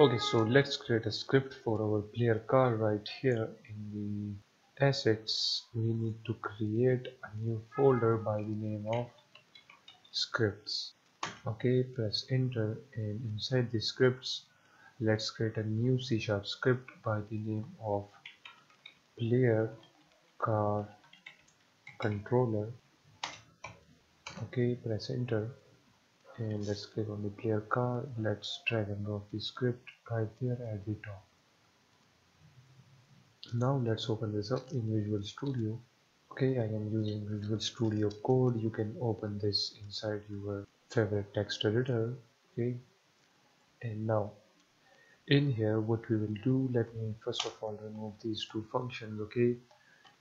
Okay, so let's create a script for our player car right here. In the assets, we need to create a new folder by the name of scripts. Okay, press enter, and inside the scripts let's create a new C# script by the name of PlayerCarController. Okay, press enter and let's click on the player car. Let's drag and drop the script right there at the top. Now let's open this up in Visual Studio. Okay, I am using Visual Studio Code. You can open this inside your favorite text editor. Okay, and now in here what we will do, let me first of all remove these two functions. Okay,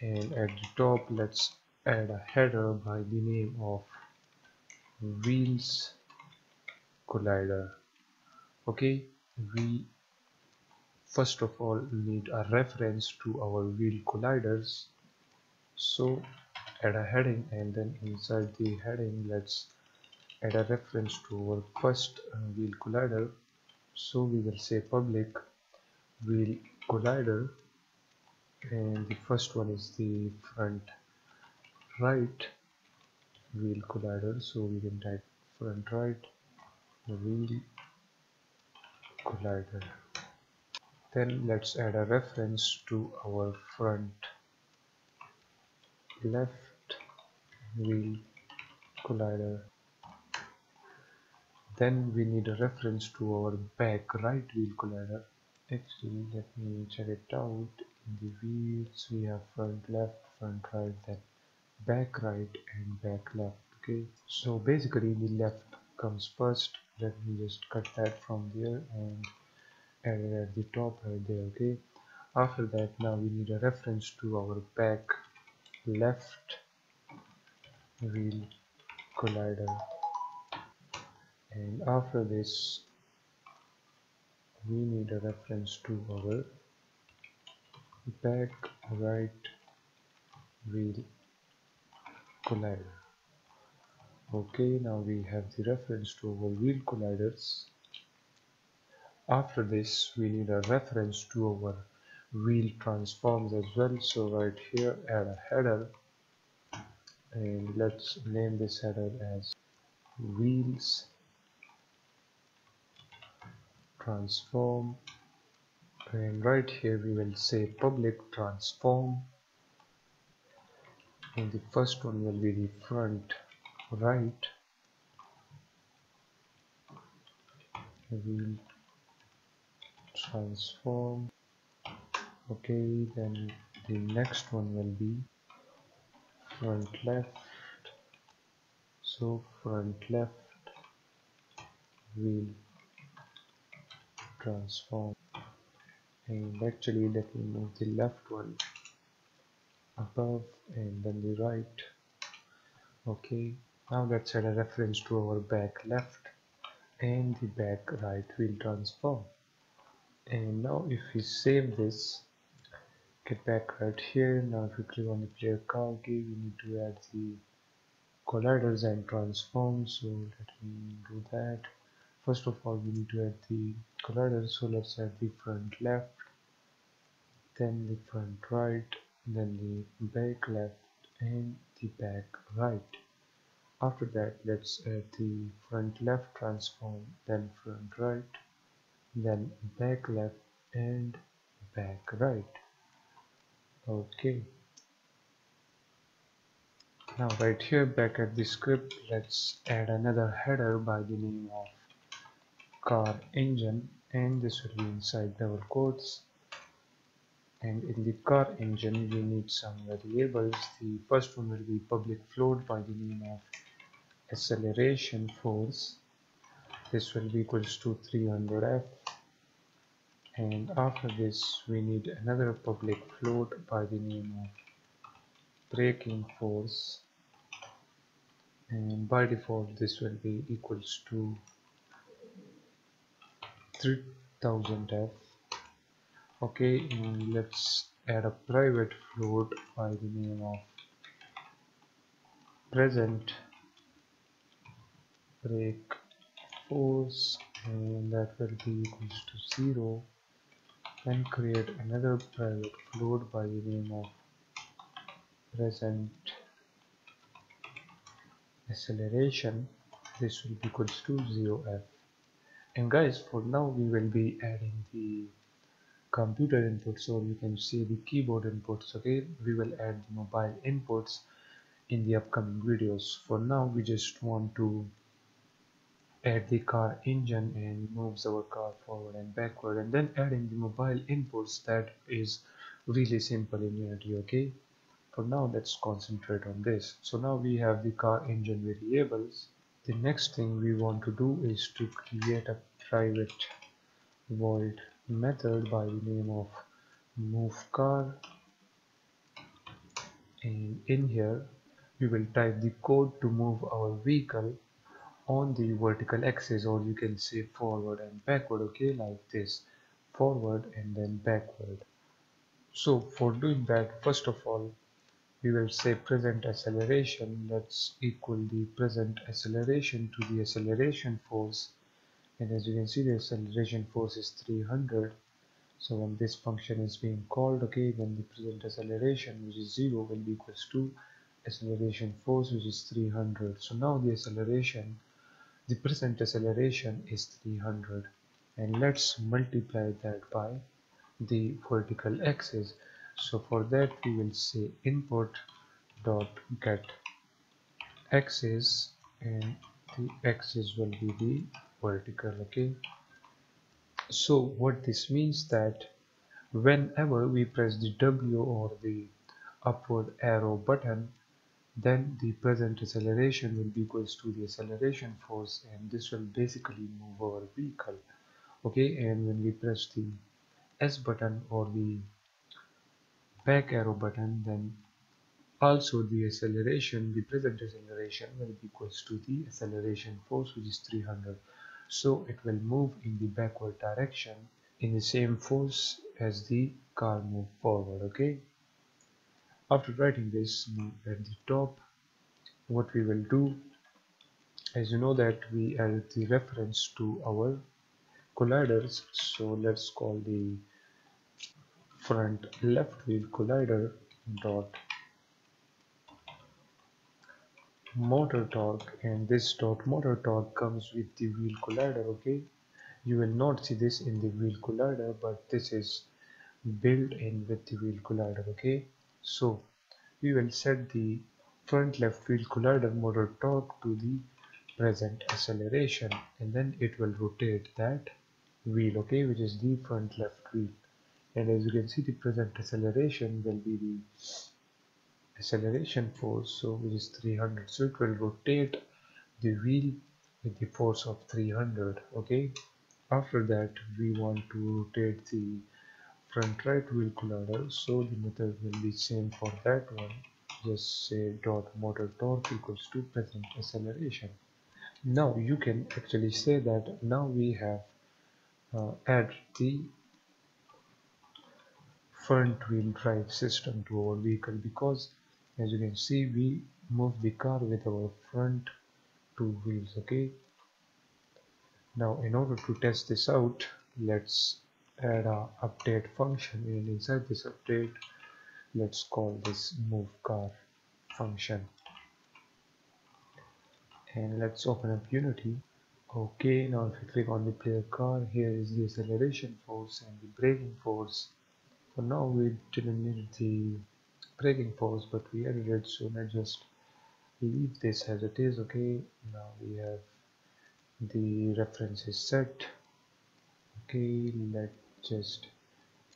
and at the top let's add a header by the name of WheelCollider. Okay, we first of all need a reference to our wheel colliders, so add a heading, and then inside the heading let's add a reference to our first wheel collider. So we will say public wheel collider, and the first one is the front right wheel collider, so we can type front right wheel collider. Then let's add a reference to our front left wheel collider. Then we need a reference to our back right wheel collider. Actually, let me check it out. In the wheels we have front left, front right, then back right and back left. Okay, so basically the left comes first. Let me just cut that from there and add it at the top right there. Okay, after that now we need a reference to our back left wheel collider. And after this we need a reference to our back right wheel collider. Okay, now we have the reference to our wheel colliders. After this we need a reference to our wheel transforms as well, so right here add a header, and let's name this header as wheels transform, and right here we will say public transform, and the first one will be the front right wheel transform. Okay, then the next one will be front left, so front left wheel transform. And actually let me move the left one above and then the right. Okay, now let's add a reference to our back left and the back right wheel transform. And now if we save this, get back right here. Now if we click on the player car, okay, we need to add the colliders and transform, so let me do that. First of all we need to add the collider, so let's add the front left, then the front right, then the back left and the back right. After that let's add the front left transform, then front right, then back left and back right. Okay, now right here back at the script let's add another header by the name of car engine, and this will be inside double quotes. And in the car engine we need some variables. The first one will be public float by the name of acceleration force. This will be equals to 300f, and after this we need another public float by the name of braking force, and by default this will be equals to 3000f. Okay, and let's add a private float by the name of present brake force, and that will be equals to 0, and create another private float by the name of present acceleration. This will be equals to 0f. And guys, for now we will be adding the computer inputs, or you can see the keyboard inputs. Okay, we will add the mobile inputs in the upcoming videos. For now we just want to add the car engine and moves our car forward and backward, and then adding the mobile inputs. That is really simple in Unity. Okay, for now let's concentrate on this. So now we have the car engine variables. The next thing we want to do is to create a private void method by the name of moveCar, and in here we will type the code to move our vehicle on the vertical axis, or you can say forward and backward. Okay, like this, forward and then backward. So for doing that, first of all we will say present acceleration, let's equal the present acceleration to the acceleration force, and as you can see the acceleration force is 300. So when this function is being called, okay, then the present acceleration, which is 0, will be equals to acceleration force, which is 300. So now the acceleration, the present acceleration is 300, and let's multiply that by the vertical axis. So for that we will say input dot get axis, and the axis will be the vertical. Okay, so what this means that whenever we press the W or the upward arrow button, then the present acceleration will be equals to the acceleration force, and this will basically move our vehicle. Okay, and when we press the S button or the back arrow button, then also the acceleration, the present acceleration, will be equals to the acceleration force, which is 300. So it will move in the backward direction in the same force as the car move forward. Okay, after writing this at the top, what we will do, as you know that we add the reference to our colliders, so let's call the front left wheel collider dot motor torque, and this dot motor torque comes with the wheel collider. Okay, you will not see this in the wheel collider, but this is built in with the wheel collider. Okay, so we will set the front left wheel collider motor torque to the present acceleration, and then it will rotate that wheel, okay, which is the front left wheel. And as you can see, the present acceleration will be the acceleration force, so which is 300. So it will rotate the wheel with the force of 300. Okay, after that we want to rotate the front right wheel collider, so the method will be same for that one. Just say dot motor torque equals to present acceleration. Now you can actually say that now we have added the front wheel drive system to our vehicle, because as you can see we move the car with our front two wheels. Okay, now in order to test this out, let's add a update function, and inside this update let's call this move car function, and let's open up Unity. Okay, now if you click on the player car, here is the acceleration force and the braking force. For now we didn't need the braking force, but we added it, so let's just leave this as it is. Okay, now we have the references set. Okay, let's just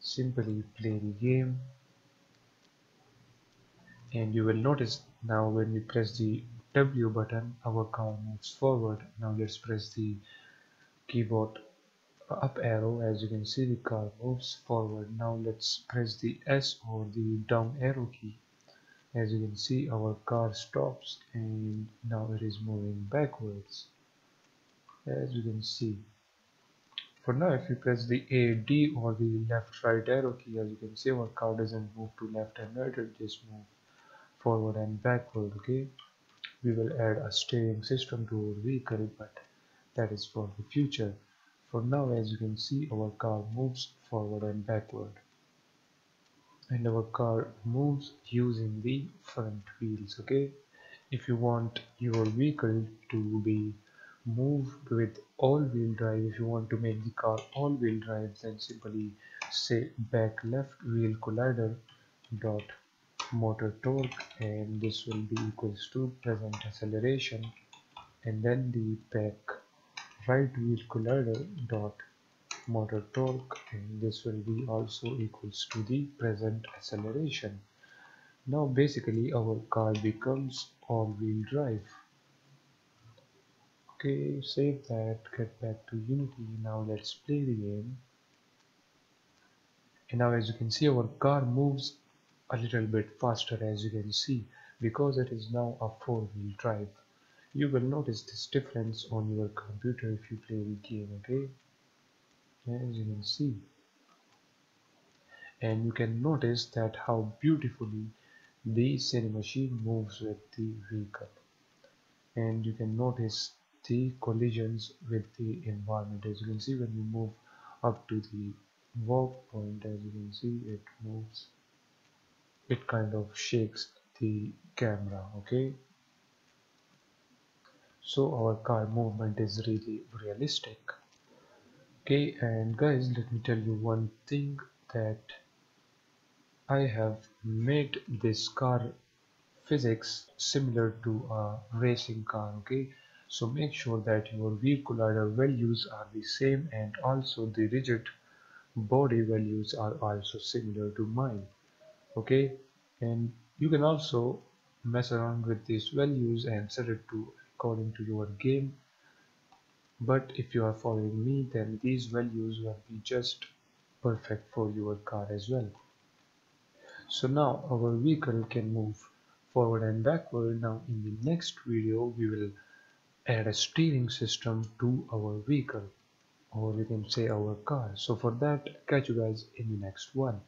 simply play the game, and you will notice now when we press the W button our car moves forward. Now let's press the keyboard up arrow. As you can see the car moves forward. Now let's press the S or the down arrow key. As you can see our car stops, and now it is moving backwards, as you can see. For now if you press the A, D or the left right arrow key, as you can see our car doesn't move to left and right, it just moves forward and backward. Okay, we will add a steering system to our vehicle, but that is for the future. For now, as you can see, our car moves forward and backward, and our car moves using the front wheels. Okay, if you want your vehicle to be moved with all-wheel drive, if you want to make the car all-wheel drive, then simply say back left wheel collider dot motor torque, and this will be equals to present acceleration, and then the back right wheel collider dot motor torque, and this will be also equals to the present acceleration. Now basically our car becomes all-wheel drive. Okay, save that, get back to Unity. Now let's play the game, and now as you can see, our car moves a little bit faster, as you can see, because it is now a four-wheel drive. You will notice this difference on your computer if you play the game, okay? As you can see, and you can notice that how beautifully the Cinemachine moves with the vehicle, and you can notice the collisions with the environment. As you can see, when you move up to the warp point, as you can see, it moves, it kind of shakes the camera. Okay, so our car movement is really realistic. Okay, and guys, let me tell you one thing, that I have made this car physics similar to a racing car. Okay, so make sure that your wheel collider values are the same, and also the rigid body values are also similar to mine. Okay, and you can also mess around with these values and set it to according to your game, but if you are following me, then these values will be just perfect for your car as well. So now our vehicle can move forward and backward. Now in the next video, we will add a steering system to our vehicle, or we can say our car. So for that, catch you guys in the next one.